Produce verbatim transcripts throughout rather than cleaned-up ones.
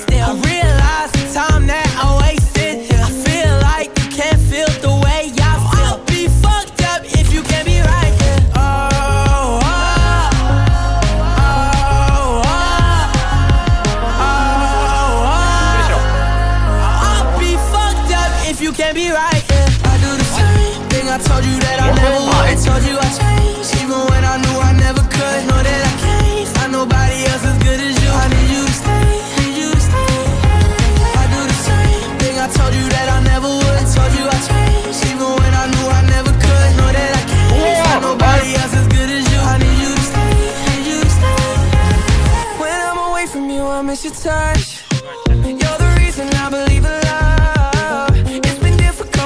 still. I realize the time that I wasted. I feel like you can't feel the way I feel. I'll be fucked up if you can't be right. Can't be right, yeah. I do the same thing I told you that I never would. I told you I changed, even when I knew I never could. Know that I can't find nobody else as good as you. I need you to stay, need you to stay. I do the same thing I told you that I never would. I told you I changed, even when I knew I never could. Know that I can't find nobody else as good as you. I need you to stay, need you to stay. When I'm away from you, I miss your touch. You're the reason I believe in love.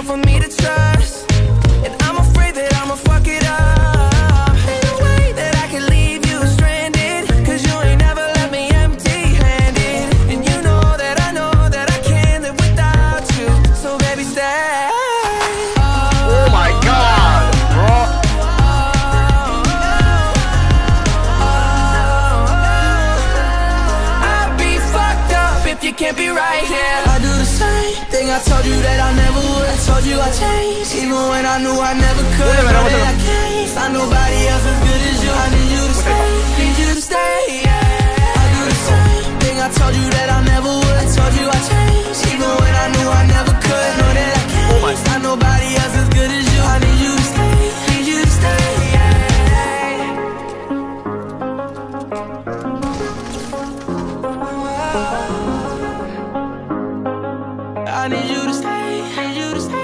For me to trust, and I'm afraid that I'ma fuck it up. Ain't no way that I can leave you stranded, cause you ain't never left me empty-handed. And you know that I know that I can't live without you, so baby stay. Oh my god, bro. I'd be fucked up if you can't be right here. I do the same thing I told you that I never would. I told you I changed, even when I knew I never could. Know that I can't find nobody else as good as you. I need you to stay, need you to stay. I do the same thing I told you that I never would. I told you I changed, even when I knew I never could. Know that I can't find nobody else as good as you. I need you to stay, need you to stay. I need you to stay. I need you to stay.